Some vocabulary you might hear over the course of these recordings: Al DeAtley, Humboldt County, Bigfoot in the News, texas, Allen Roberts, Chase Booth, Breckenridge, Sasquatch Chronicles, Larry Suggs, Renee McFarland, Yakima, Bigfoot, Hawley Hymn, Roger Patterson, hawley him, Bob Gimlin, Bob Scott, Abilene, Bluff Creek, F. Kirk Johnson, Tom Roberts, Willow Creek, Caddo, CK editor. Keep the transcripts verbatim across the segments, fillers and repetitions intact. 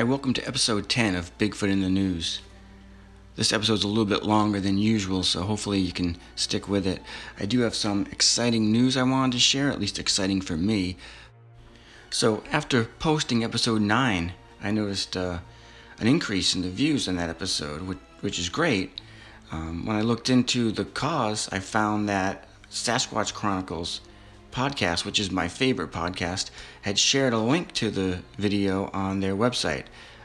Hi, welcome to episode ten of Bigfoot in the News. This episode's a little bit longer than usual, so hopefully you can stick with it. I do have some exciting news I wanted to share, at least exciting for me. So after posting episode nine, I noticed uh, an increase in the views on that episode, which, which is great. Um, when I looked into the cause, I found that Sasquatch Chronicles podcast, which is my favorite podcast, had shared a link to the video on their website,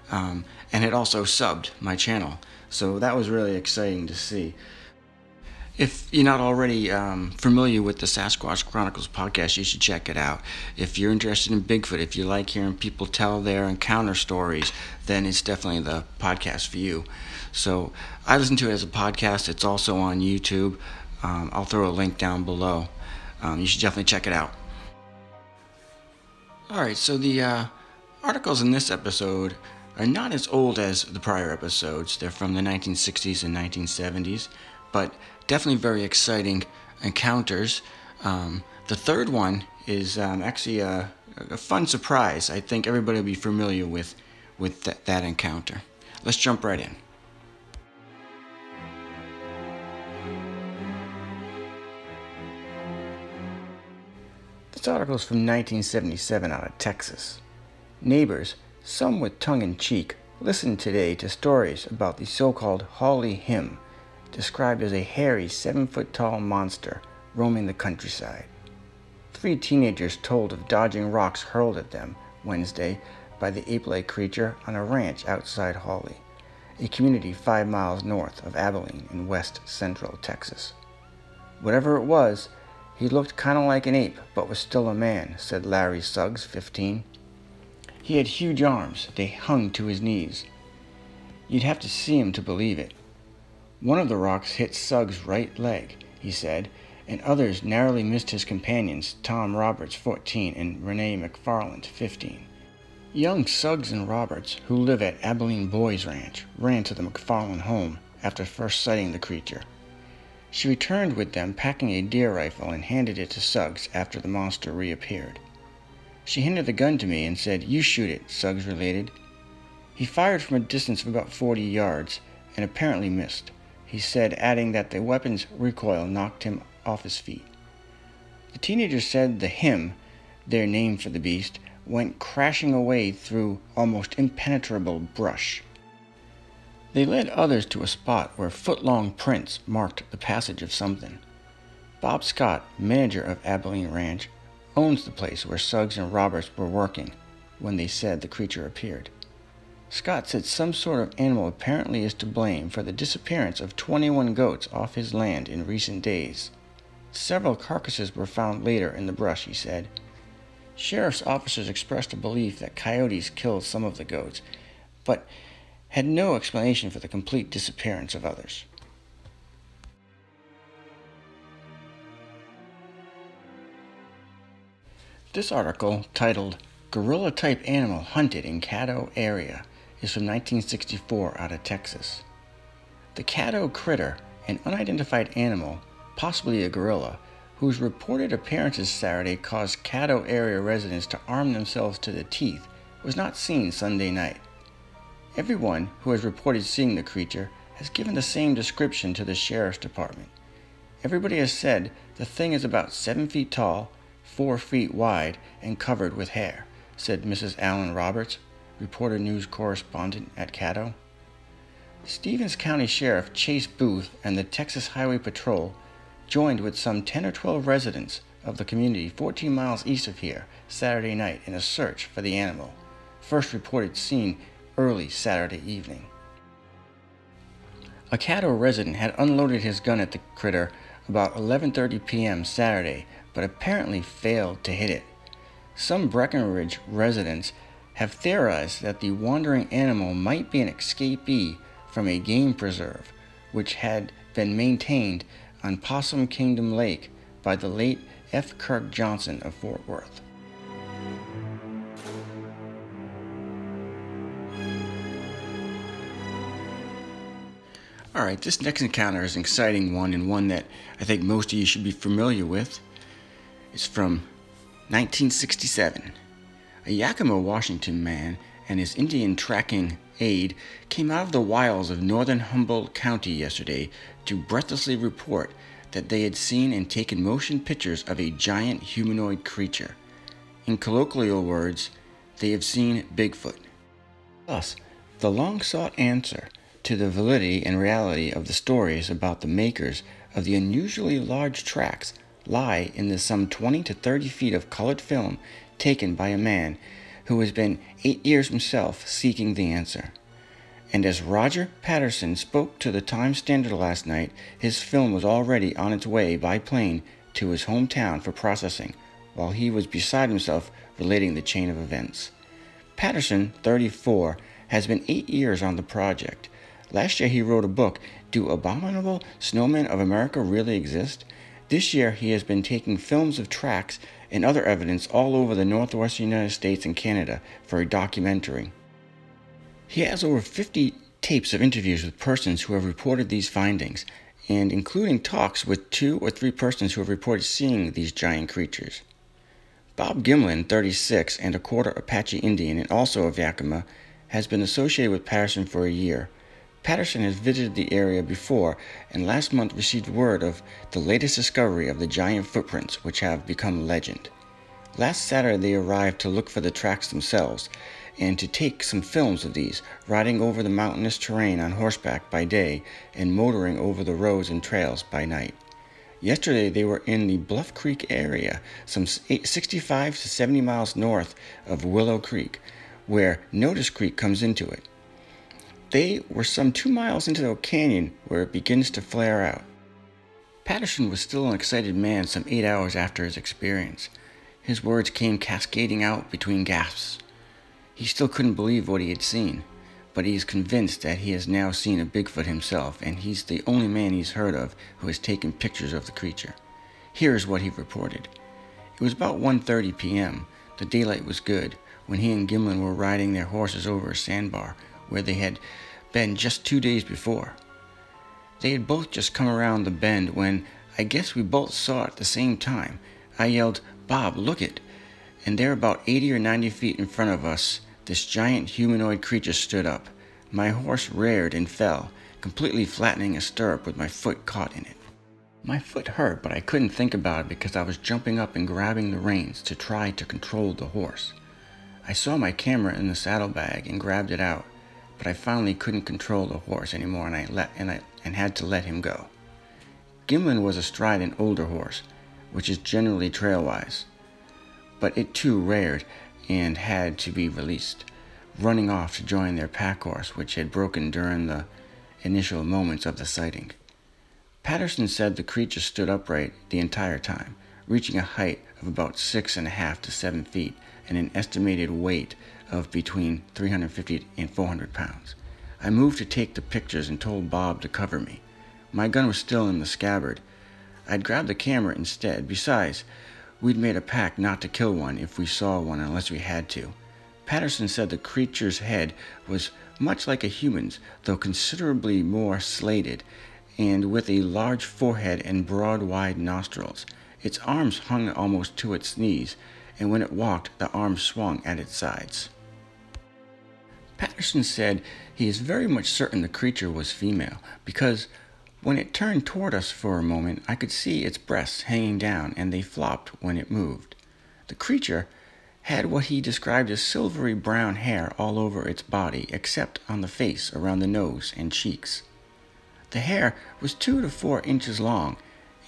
um, and had also subbed my channel. So that was really exciting to see. If you're not already um, familiar with the Sasquatch Chronicles podcast, you should check it out. If you're interested in Bigfoot, if you like hearing people tell their encounter stories, then it's definitely the podcast for you. So I listen to it as a podcast. It's also on YouTube. Um, I'll throw a link down below. Um, you should definitely check it out. Alright, so the uh, articles in this episode are not as old as the prior episodes. They're from the nineteen sixties and nineteen seventies, but definitely very exciting encounters. Um, the third one is um, actually a, a fun surprise. I think everybody will be familiar with, with th that encounter. Let's jump right in. This article is from nineteen seventy-seven out of Texas. Neighbors, some with tongue in cheek, listen today to stories about the so-called Hawley Hymn, described as a hairy seven-foot-tall monster roaming the countryside. Three teenagers told of dodging rocks hurled at them Wednesday by the ape-like creature on a ranch outside Hawley, a community five miles north of Abilene in west central Texas. Whatever it was, he looked kind of like an ape, but was still a man, said Larry Suggs, fifteen. He had huge arms. They hung to his knees. You'd have to see him to believe it. One of the rocks hit Suggs' right leg, he said, and others narrowly missed his companions, Tom Roberts, fourteen, and Renee McFarland, fifteen. Young Suggs and Roberts, who live at Abilene Boys Ranch, ran to the McFarland home after first sighting the creature. She returned with them, packing a deer rifle, and handed it to Suggs after the monster reappeared. She handed the gun to me and said, "You shoot it," Suggs related. He fired from a distance of about forty yards and apparently missed, he said, adding that the weapon's recoil knocked him off his feet. The teenagers said the hymn, their name for the beast, went crashing away through almost impenetrable brush. They led others to a spot where foot-long prints marked the passage of something. Bob Scott, manager of Abilene Ranch, owns the place where Suggs and Roberts were working when they said the creature appeared. Scott said some sort of animal apparently is to blame for the disappearance of twenty-one goats off his land in recent days. Several carcasses were found later in the brush, he said. Sheriff's officers expressed a belief that coyotes killed some of the goats, but had no explanation for the complete disappearance of others. This article, titled "Gorilla-Type Animal Hunted in Caddo Area," is from nineteen sixty-four out of Texas. The Caddo critter, an unidentified animal, possibly a gorilla, whose reported appearances Saturday caused Caddo area residents to arm themselves to the teeth, was not seen Sunday night. Everyone who has reported seeing the creature has given the same description to the sheriff's department. Everybody has said the thing is about seven feet tall, four feet wide, and covered with hair, said Missus Allen Roberts, Reporter News correspondent at Caddo. Stevens County Sheriff Chase Booth and the Texas Highway Patrol joined with some ten or twelve residents of the community fourteen miles east of here Saturday night in a search for the animal, first reported seen early Saturday evening. A Caddo resident had unloaded his gun at the critter about eleven thirty p m Saturday, but apparently failed to hit it. Some Breckenridge residents have theorized that the wandering animal might be an escapee from a game preserve, which had been maintained on Possum Kingdom Lake by the late F. Kirk Johnson of Fort Worth. Alright, this next encounter is an exciting one, and one that I think most of you should be familiar with. It's from nineteen sixty-seven. A Yakima, Washington man and his Indian tracking aid came out of the wilds of northern Humboldt County yesterday to breathlessly report that they had seen and taken motion pictures of a giant humanoid creature. In colloquial words, they have seen Bigfoot. Thus, the long-sought answer to the validity and reality of the stories about the makers of the unusually large tracks lie in the some twenty to thirty feet of colored film taken by a man who has been eight years himself seeking the answer. And as Roger Patterson spoke to the Times Standard last night, his film was already on its way by plane to his hometown for processing, while he was beside himself relating the chain of events. Patterson, thirty-four, has been eight years on the project. Last year he wrote a book, Do Abominable Snowmen of America Really Exist? This year he has been taking films of tracks and other evidence all over the northwestern United States and Canada for a documentary. He has over fifty tapes of interviews with persons who have reported these findings, and including talks with two or three persons who have reported seeing these giant creatures. Bob Gimlin, thirty-six, and a quarter Apache Indian and also of Yakima, has been associated with Patterson for a year. Patterson has visited the area before and last month received word of the latest discovery of the giant footprints, which have become legend. Last Saturday they arrived to look for the tracks themselves and to take some films of these, riding over the mountainous terrain on horseback by day and motoring over the roads and trails by night. Yesterday they were in the Bluff Creek area, some sixty-five to seventy miles north of Willow Creek, where Notice Creek comes into it. They were some two miles into the canyon where it begins to flare out. Patterson was still an excited man some eight hours after his experience. His words came cascading out between gasps. He still couldn't believe what he had seen, but he is convinced that he has now seen a Bigfoot himself, and he's the only man he's heard of who has taken pictures of the creature. Here is what he reported. It was about one thirty p m The daylight was good when he and Gimlin were riding their horses over a sandbar, where they had been just two days before. They had both just come around the bend when I guess we both saw it at the same time. I yelled, "Bob, look it!" And there about eighty or ninety feet in front of us, this giant humanoid creature stood up. My horse reared and fell, completely flattening a stirrup with my foot caught in it. My foot hurt, but I couldn't think about it because I was jumping up and grabbing the reins to try to control the horse. I saw my camera in the saddlebag and grabbed it out, but I finally couldn't control the horse anymore and I, let, and I and had to let him go. Gimlin was astride an older horse, which is generally trail-wise, but it too reared and had to be released, running off to join their pack horse, which had broken during the initial moments of the sighting. Patterson said the creature stood upright the entire time, reaching a height of about six and a half to seven feet and an estimated weight of between three hundred fifty and four hundred pounds. I moved to take the pictures and told Bob to cover me. My gun was still in the scabbard. I'd grabbed the camera instead. Besides, we'd made a pact not to kill one if we saw one unless we had to. Patterson said the creature's head was much like a human's, though considerably more slated, and with a large forehead and broad, wide nostrils. Its arms hung almost to its knees, and when it walked, the arms swung at its sides. Patterson said he is very much certain the creature was female, because when it turned toward us for a moment, I could see its breasts hanging down and they flopped when it moved. The creature had what he described as silvery brown hair all over its body, except on the face, around the nose and cheeks. The hair was two to four inches long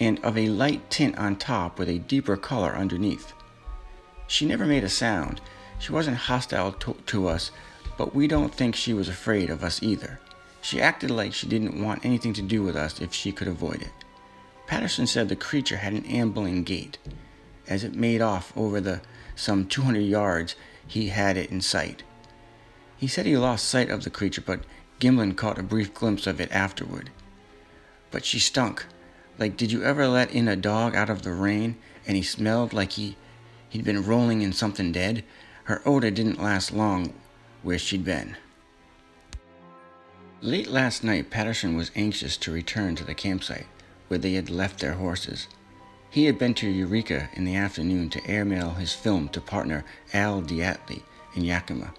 and of a light tint on top with a deeper color underneath. She never made a sound. She wasn't hostile to, to us, but we don't think she was afraid of us either. She acted like she didn't want anything to do with us if she could avoid it. Patterson said the creature had an ambling gait. As it made off over the some two hundred yards, he had it in sight. He said he lost sight of the creature, but Gimlin caught a brief glimpse of it afterward. But she stunk. Like, did you ever let in a dog out of the rain? And he smelled like he... He'd been rolling in something dead. Her odor didn't last long where she'd been. Late last night, Patterson was anxious to return to the campsite where they had left their horses. He had been to Eureka in the afternoon to airmail his film to partner Al DeAtley in Yakima.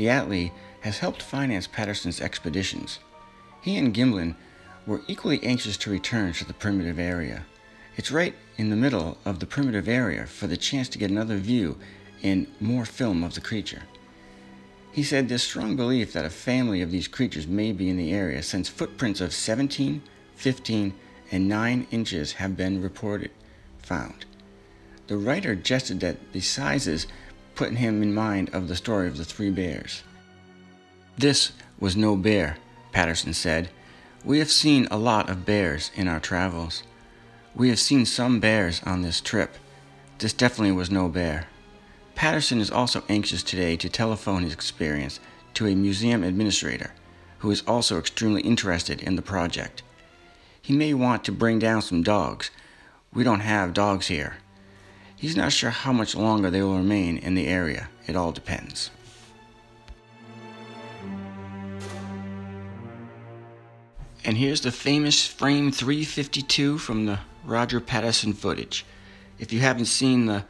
DeAtley has helped finance Patterson's expeditions. He and Gimlin were equally anxious to return to the primitive area. It's right in the middle of the primitive area for the chance to get another view and more film of the creature. He said there's strong belief that a family of these creatures may be in the area, since footprints of seventeen, fifteen, and nine inches have been reported found. The writer jested that the sizes put him in mind of the story of the three bears. "This was no bear," Patterson said. "We have seen a lot of bears in our travels. We have seen some bears on this trip. This definitely was no bear." Patterson is also anxious today to telephone his experience to a museum administrator who is also extremely interested in the project. He may want to bring down some dogs. We don't have dogs here. He's not sure how much longer they will remain in the area. It all depends. And here's the famous frame three fifty-two from the Roger Patterson footage. If you haven't seen the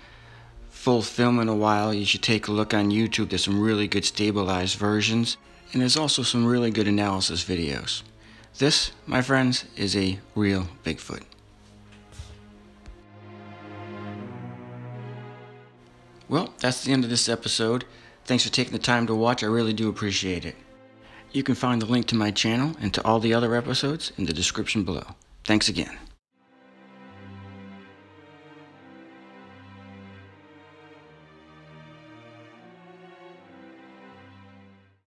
full film in a while, you should take a look on YouTube. There's some really good stabilized versions, and there's also some really good analysis videos. This, my friends, is a real Bigfoot. Well, that's the end of this episode. Thanks for taking the time to watch. I really do appreciate it. You can find the link to my channel and to all the other episodes in the description below. Thanks again.